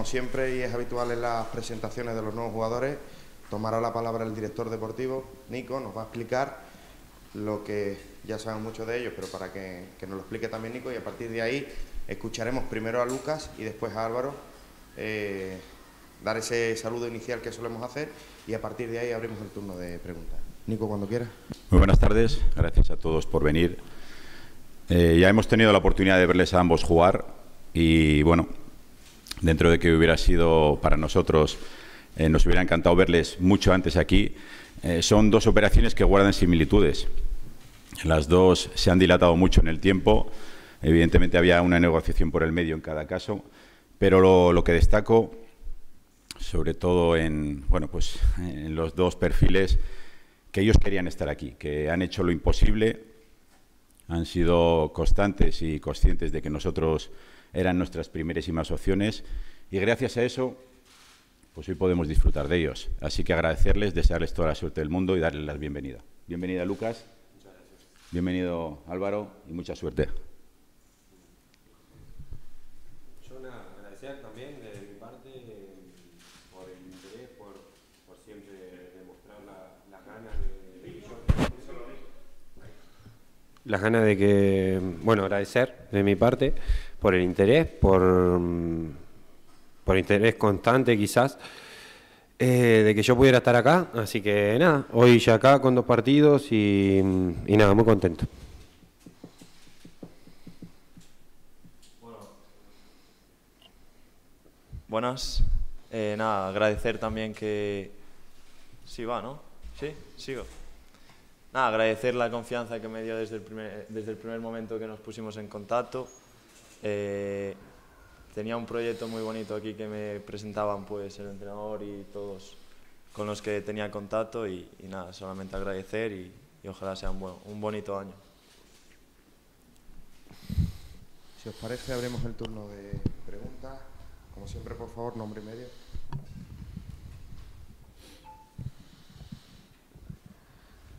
como siempre y es habitual en las presentaciones de los nuevos jugadores, tomará la palabra el director deportivo, Nico, nos va a explicar lo que ya saben muchos de ellos, pero para que nos lo explique también Nico, y a partir de ahí escucharemos primero a Lucas y después a Álvaro dar ese saludo inicial que solemos hacer, y a partir de ahí abrimos el turno de preguntas. Nico, cuando quieras. Muy buenas tardes, gracias a todos por venir. Ya hemos tenido la oportunidad de verles a ambos jugar y bueno, dentro de que hubiera sido para nosotros, nos hubiera encantado verles mucho antes aquí. Son dos operaciones que guardan similitudes. Las dos se han dilatado mucho en el tiempo. Evidentemente había una negociación por el medio en cada caso, pero lo que destaco, sobre todo en, bueno, pues, en los dos perfiles, que ellos querían estar aquí, que han hecho lo imposible, han sido constantes y conscientes de que nosotros eran nuestras primerísimas opciones y gracias a eso pues hoy podemos disfrutar de ellos. Así que agradecerles, desearles toda la suerte del mundo y darles la bienvenida. Bienvenida, Lucas. Muchas gracias. Bienvenido, Álvaro, y mucha suerte. Yo agradecer también de mi parte por el interés, por siempre demostrar las ganas de... Las ganas de que... Bueno, agradecer de mi parte por el interés, por interés constante quizás, de que yo pudiera estar acá. Así que nada, hoy ya acá con dos partidos y nada, muy contento. Buenas, nada, agradecer también que... Sí va, ¿no? Sí, sigo. Nada, agradecer la confianza que me dio desde el primer momento que nos pusimos en contacto. Tenía un proyecto muy bonito aquí que me presentaban pues el entrenador y todos con los que tenía contacto y nada, solamente agradecer y ojalá sea un bonito año. Si os parece, abrimos el turno de preguntas. Como siempre, por favor, nombre y medio.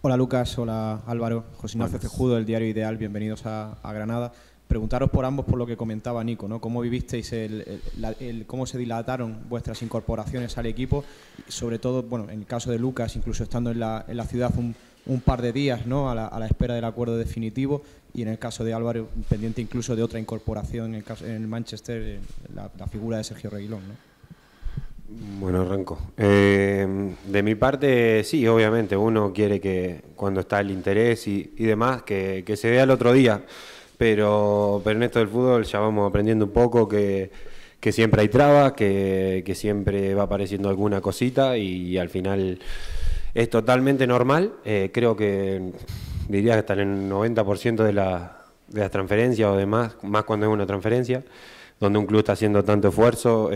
Hola Lucas, hola Álvaro, José Nace Cejudo del diario Ideal, bienvenidos a Granada. Preguntaros por ambos por lo que comentaba Nico, ¿no? ¿Cómo vivisteis cómo se dilataron vuestras incorporaciones al equipo? Sobre todo, bueno, en el caso de Lucas, incluso estando en la ciudad un par de días, ¿no? A la espera del acuerdo definitivo, y en el caso de Álvaro, pendiente incluso de otra incorporación en el Manchester, la figura de Sergio Reguilón, ¿no? Bueno, arranco. De mi parte, sí, obviamente, uno quiere que cuando está el interés y demás, que se vea el otro día. Pero en esto del fútbol ya vamos aprendiendo un poco que siempre hay trabas, que siempre va apareciendo alguna cosita y al final es totalmente normal. Creo que diría que hasta el 90% de las transferencias o demás, más cuando es una transferencia, donde un club está haciendo tanto esfuerzo,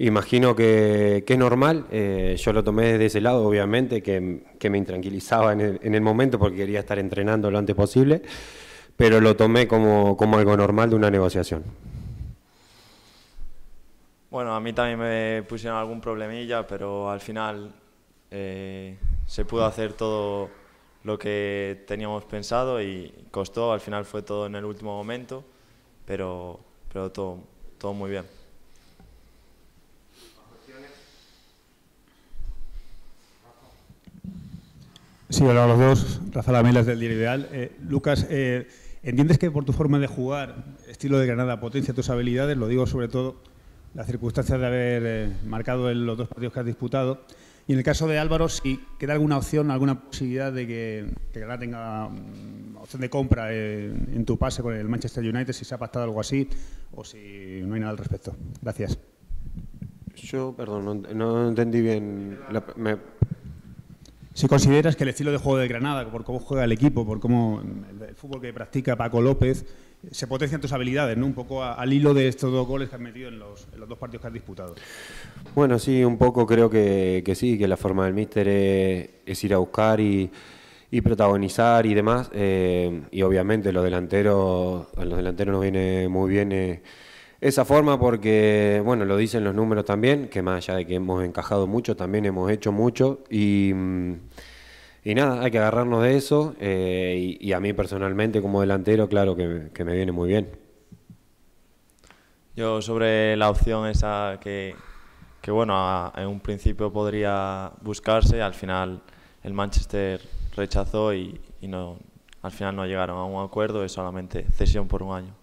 imagino que es normal. Yo lo tomé desde ese lado, obviamente, que me intranquilizaba en el momento porque quería estar entrenando lo antes posible. Pero lo tomé como algo normal de una negociación. Bueno, a mí también me pusieron algún problemilla, pero al final se pudo hacer todo lo que teníamos pensado y costó. Al final fue todo en el último momento, pero todo muy bien. Sí, hola a los dos. Rafa Lamelas del diario Ideal. Lucas, ¿entiendes que por tu forma de jugar, estilo de Granada, potencia tus habilidades? Lo digo sobre todo las circunstancias de haber marcado en los dos partidos que has disputado. Y en el caso de Álvaro, si queda alguna opción, alguna posibilidad de que Granada tenga opción de compra en tu pase con el Manchester United, si se ha pactado algo así o si no hay nada al respecto. Gracias. Yo, perdón, no entendí bien. Si consideras que el estilo de juego de Granada, por cómo juega el equipo, por cómo el fútbol que practica Paco López, se potencian tus habilidades, ¿no? Un poco al hilo de estos dos goles que has metido en los dos partidos que has disputado. Bueno, sí, un poco creo que sí, que la forma del míster es ir a buscar y protagonizar y demás. Y obviamente a los delanteros nos viene muy bien esa forma porque, bueno, lo dicen los números también, que más allá de que hemos encajado mucho, también hemos hecho mucho y nada, hay que agarrarnos de eso y a mí personalmente como delantero, claro que me viene muy bien. Yo sobre la opción esa que bueno, en un principio podría buscarse, al final el Manchester rechazó y no, al final no llegaron a un acuerdo, es solamente cesión por un año.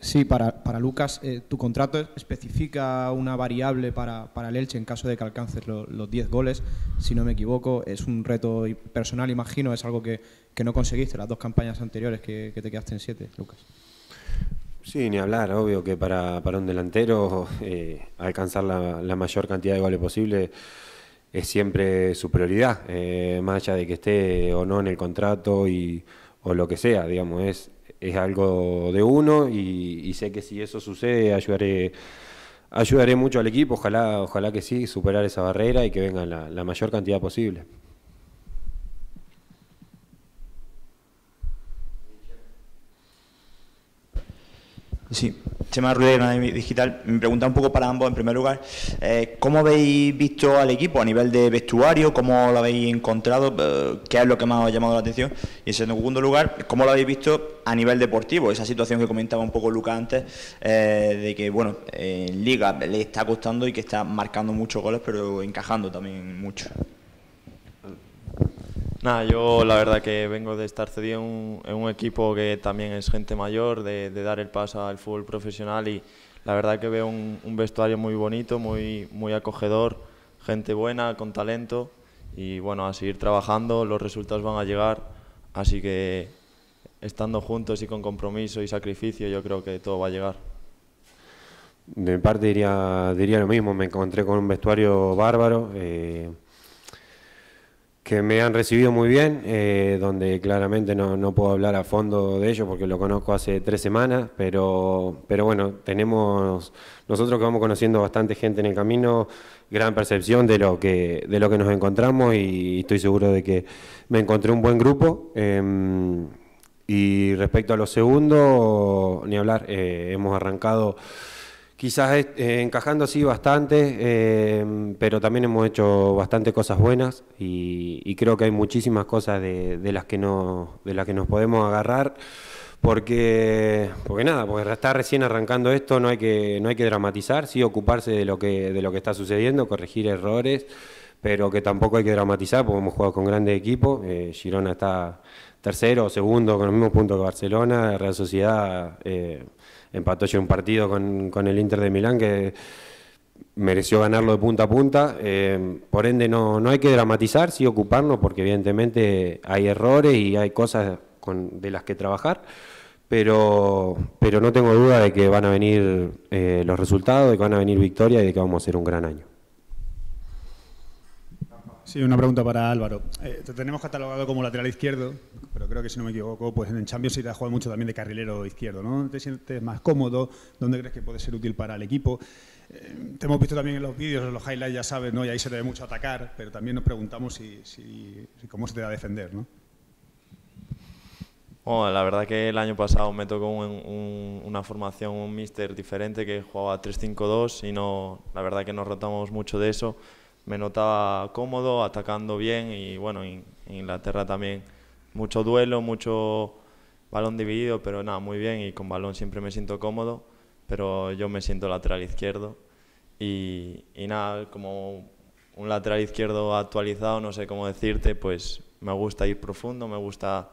Sí, para Lucas, tu contrato especifica una variable para el Elche en caso de que alcances los 10 goles, si no me equivoco. Es un reto personal, imagino, es algo que no conseguiste las dos campañas anteriores, que te quedaste en 7, Lucas. Sí, ni hablar, obvio que para un delantero alcanzar la mayor cantidad de goles posible es siempre su prioridad, más allá de que esté o no en el contrato o lo que sea, digamos, es algo de uno y sé que si eso sucede ayudaré mucho al equipo, ojalá que sí, superar esa barrera y que venga la mayor cantidad posible. Sí, Chema Ruiz, Granada Digital. Me pregunta un poco para ambos, en primer lugar, ¿cómo habéis visto al equipo a nivel de vestuario? ¿Cómo lo habéis encontrado? ¿Qué es lo que más os ha llamado la atención? Y en segundo lugar, ¿cómo lo habéis visto a nivel deportivo? Esa situación que comentaba un poco Lucas antes, de que, bueno, en Liga le está costando y que está marcando muchos goles, pero encajando también mucho. Nada, yo la verdad que vengo de estar cedido en un equipo que también es gente mayor, de dar el paso al fútbol profesional, y la verdad que veo un vestuario muy bonito, muy acogedor, gente buena, con talento, y bueno, a seguir trabajando, los resultados van a llegar, así que estando juntos y con compromiso y sacrificio, yo creo que todo va a llegar. De mi parte diría lo mismo, me encontré con un vestuario bárbaro, que me han recibido muy bien, donde claramente no puedo hablar a fondo de ello porque lo conozco hace 3 semanas, pero bueno, tenemos nosotros que vamos conociendo bastante gente en el camino, gran percepción de lo que nos encontramos, y estoy seguro de que me encontré un buen grupo. Y respecto a lo segundo, ni hablar, hemos arrancado quizás encajando así bastante, pero también hemos hecho bastante cosas buenas y creo que hay muchísimas cosas de las que nos podemos agarrar, porque está recién arrancando esto, no hay que dramatizar, sí ocuparse de lo que está sucediendo, corregir errores, pero que tampoco hay que dramatizar porque hemos jugado con grandes equipos. Girona está tercero o segundo con los mismos puntos que Barcelona, Real Sociedad empató ya un partido con el Inter de Milán que mereció ganarlo de punta a punta, por ende no hay que dramatizar, sí ocuparnos porque evidentemente hay errores y hay cosas de las que trabajar, pero no tengo duda de que van a venir los resultados, de que van a venir victorias y de que vamos a hacer un gran año. Sí, una pregunta para Álvaro. Te tenemos catalogado como lateral izquierdo, pero creo que si no me equivoco, pues en Champions sí te has jugado mucho también de carrilero izquierdo, ¿no? ¿Te sientes más cómodo? ¿Dónde crees que puede ser útil para el equipo? Te hemos visto también en los vídeos, en los highlights, ya sabes, ¿no? Y ahí se te ve mucho atacar, pero también nos preguntamos si cómo se te da a defender, ¿no? Bueno, la verdad que el año pasado me tocó una formación, un míster diferente que jugaba 3-5-2 y no, la verdad que nos rotamos mucho de eso. Me notaba cómodo, atacando bien, y bueno, en Inglaterra también mucho duelo, mucho balón dividido, pero nada, muy bien, y con balón siempre me siento cómodo, pero yo me siento lateral izquierdo y nada, como un lateral izquierdo actualizado, no sé cómo decirte, pues me gusta ir profundo, me gusta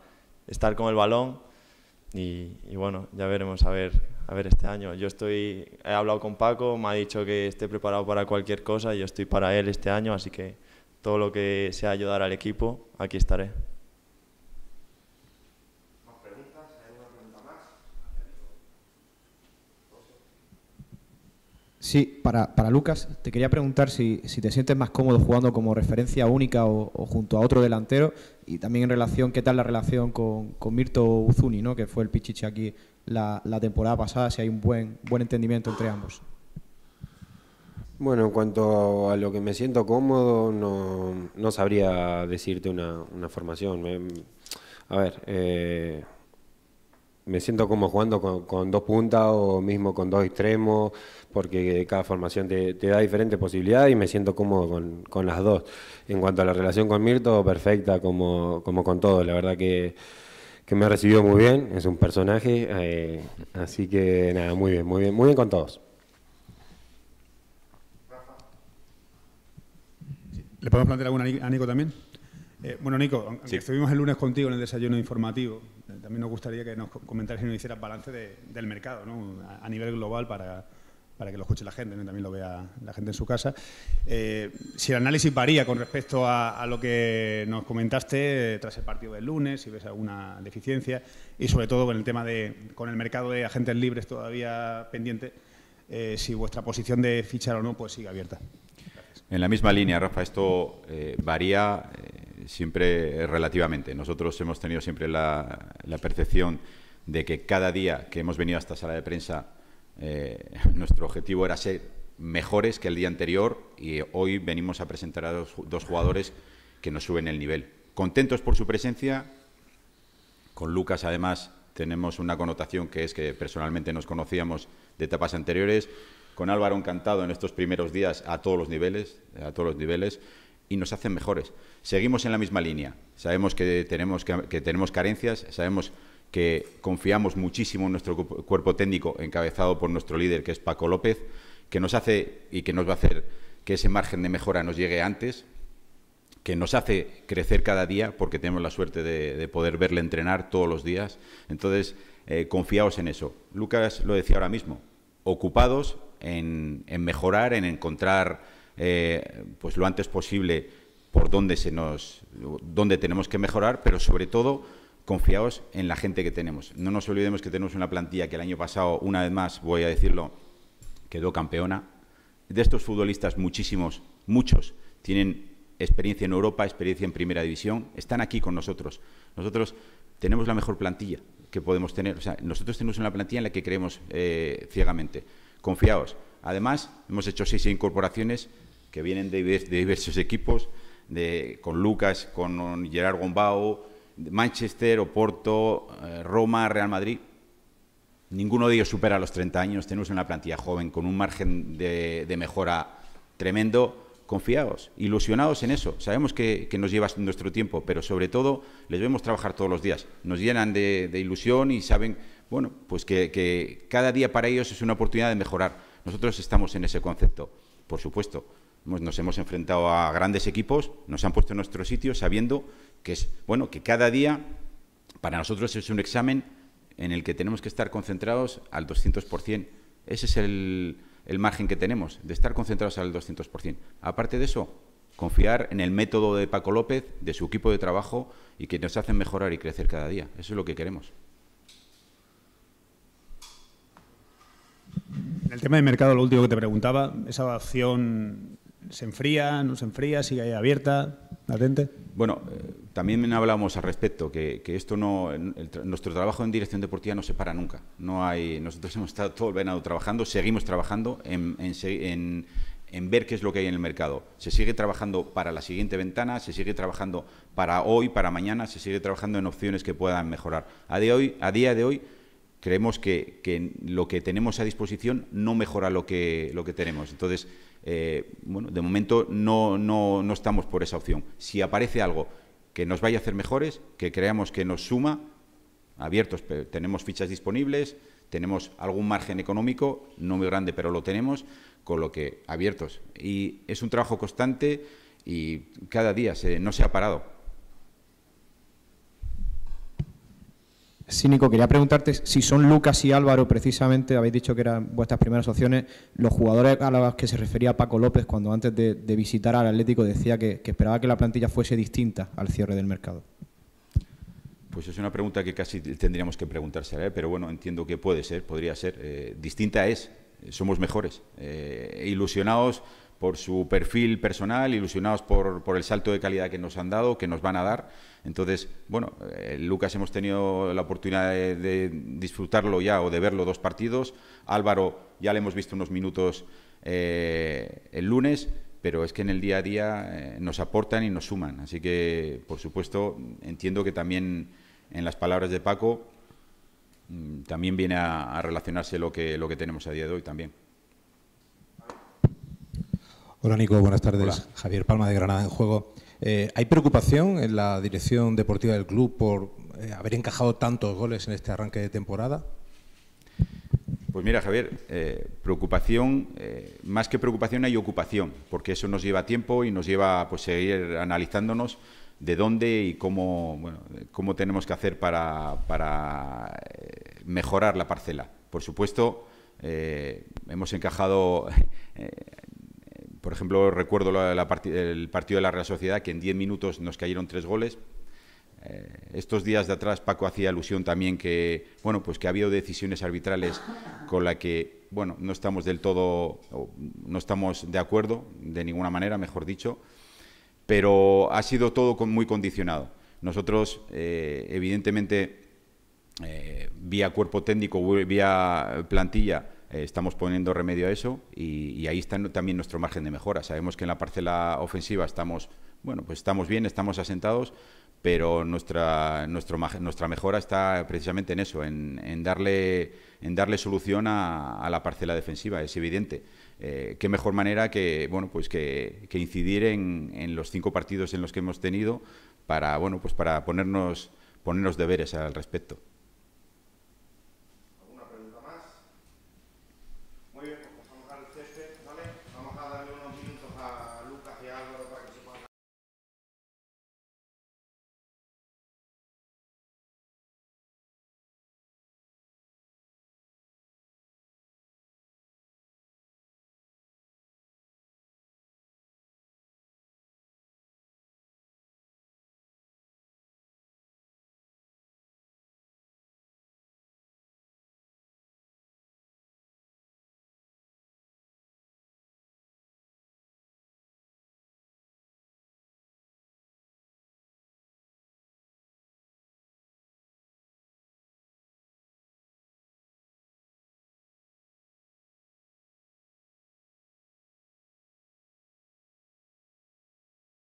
estar con el balón y bueno, ya veremos a ver este año. He hablado con Paco, me ha dicho que esté preparado para cualquier cosa, yo estoy para él este año, así que todo lo que sea ayudar al equipo, aquí estaré. ¿Más preguntas? ¿Hay alguna pregunta más? Sí, para Lucas, te quería preguntar si te sientes más cómodo jugando como referencia única o junto a otro delantero, y también en relación, ¿qué tal la relación con Mirto Uzuni, ¿no? Que fue el Pichichi aquí la temporada pasada, si hay un buen entendimiento entre ambos? Bueno, en cuanto a lo que me siento cómodo, no sabría decirte una formación. A ver, me siento como jugando con dos puntas o mismo con dos extremos, porque cada formación te da diferentes posibilidades y me siento cómodo con las dos. En cuanto a la relación con Mirto, perfecta, como con todo. La verdad que me ha recibido muy bien, es un personaje, así que nada, muy bien con todos. ¿Le podemos plantear alguna a Nico también? Bueno, Nico, sí. Estuvimos el lunes contigo en el desayuno informativo. También nos gustaría que nos comentaras y nos hicieras balance del mercado, ¿no? A nivel global, para que lo escuche la gente, ¿no? También lo vea la gente en su casa. Si el análisis varía con respecto a lo que nos comentaste tras el partido del lunes, si ves alguna deficiencia, y sobre todo con el tema con el mercado de agentes libres todavía pendiente, si vuestra posición de fichar o no pues sigue abierta. En la misma línea, Rafa, esto varía siempre relativamente. Nosotros hemos tenido siempre la percepción de que cada día que hemos venido a esta sala de prensa nuestro objetivo era ser mejores que el día anterior, y hoy venimos a presentar a dos jugadores que nos suben el nivel. Contentos por su presencia. Con Lucas, además, tenemos una connotación que es que personalmente nos conocíamos de etapas anteriores. Con Álvaro, encantado en estos primeros días a todos los niveles, y nos hacen mejores. Seguimos en la misma línea. Sabemos que tenemos carencias, sabemos que confiamos muchísimo en nuestro cuerpo técnico, encabezado por nuestro líder, que es Paco López, que nos hace y que nos va a hacer que ese margen de mejora nos llegue antes, que nos hace crecer cada día, porque tenemos la suerte de poder verle entrenar todos los días. Entonces, confiaos en eso. Lucas lo decía ahora mismo, ocupados en mejorar, en encontrar pues lo antes posible por dónde tenemos que mejorar, pero sobre todo confiaos en la gente que tenemos. No nos olvidemos que tenemos una plantilla que el año pasado, una vez más, voy a decirlo, quedó campeona. De estos futbolistas, muchos, tienen experiencia en Europa, experiencia en Primera División, están aquí con nosotros. Nosotros tenemos la mejor plantilla que podemos tener. O sea, nosotros tenemos una plantilla en la que creemos ciegamente. Confiaos. Además, hemos hecho 6 incorporaciones que vienen de diversos equipos, con Lucas, con Gerard Gombau, Manchester, Oporto, Roma, Real Madrid. Ninguno de ellos supera los 30 años. Tenemos una plantilla joven con un margen de mejora tremendo. Confiaos, ilusionados en eso. Sabemos que nos lleva nuestro tiempo, pero sobre todo les vemos trabajar todos los días. Nos llenan de ilusión y saben, bueno, pues que cada día para ellos es una oportunidad de mejorar. Nosotros estamos en ese concepto, por supuesto. Nos hemos enfrentado a grandes equipos, nos han puesto en nuestro sitio sabiendo que es bueno, que cada día para nosotros es un examen en el que tenemos que estar concentrados al 200%. Ese es el margen que tenemos, de estar concentrados al 200%. Aparte de eso, confiar en el método de Paco López, de su equipo de trabajo, y que nos hacen mejorar y crecer cada día. Eso es lo que queremos. En el tema de mercado, lo último que te preguntaba, ¿esa opción se enfría, no se enfría, sigue ahí abierta, latente? Bueno, también hablábamos al respecto, que esto nuestro trabajo en dirección deportiva no se para nunca. Nosotros hemos estado todo el verano trabajando, seguimos trabajando en ver qué es lo que hay en el mercado. Se sigue trabajando para la siguiente ventana, se sigue trabajando para hoy, para mañana, se sigue trabajando en opciones que puedan mejorar. A día de hoy creemos que lo que tenemos a disposición no mejora lo que tenemos. Entonces, bueno, de momento no estamos por esa opción. Si aparece algo que nos vaya a hacer mejores, que creamos que nos suma, abiertos. Tenemos fichas disponibles, tenemos algún margen económico, no muy grande, pero lo tenemos, con lo que abiertos. Y es un trabajo constante y cada día no se ha parado. Sí, Nico, quería preguntarte si son Lucas y Álvaro, precisamente, habéis dicho que eran vuestras primeras opciones, los jugadores a los que se refería Paco López cuando antes de visitar al Atlético decía que esperaba que la plantilla fuese distinta al cierre del mercado. Pues es una pregunta que casi tendríamos que preguntársela, pero bueno, entiendo que puede ser, podría ser. Distinta es, somos mejores, ilusionados por su perfil personal, ilusionados por el salto de calidad que nos han dado, que nos van a dar. Entonces, bueno, Lucas hemos tenido la oportunidad de disfrutarlo ya o de verlo 2 partidos. Álvaro ya le hemos visto unos minutos el lunes, pero es que en el día a día nos aportan y nos suman. Así que, por supuesto, entiendo que también en las palabras de Paco también viene a relacionarse lo que tenemos a día de hoy también. Hola, Nico, buenas tardes. Hola. Javier Palma, de Granada en Juego. ¿Hay preocupación en la dirección deportiva del club por haber encajado tantos goles en este arranque de temporada? Pues mira, Javier, preocupación, más que preocupación hay ocupación, porque eso nos lleva tiempo y nos lleva pues seguir analizándonos de dónde y cómo, bueno, cómo tenemos que hacer para mejorar la parcela. Por supuesto, hemos encajado... por ejemplo, recuerdo el partido de la Real Sociedad, que en 10 minutos nos cayeron 3 goles. Estos días de atrás, Paco hacía alusión también que, bueno, pues que ha habido decisiones arbitrales con las que, bueno, no estamos del todo, no estamos de acuerdo, de ninguna manera, mejor dicho, pero ha sido todo muy condicionado. Nosotros, evidentemente, vía cuerpo técnico, vía plantilla, estamos poniendo remedio a eso y ahí está también nuestro margen de mejora. Sabemos que en la parcela ofensiva estamos, bueno, pues estamos bien, estamos asentados, pero nuestra mejora está precisamente en eso, en darle solución a la parcela defensiva, es evidente. Qué mejor manera que, bueno, pues que incidir en los 5 partidos en los que hemos tenido para, bueno, pues para ponernos deberes al respecto.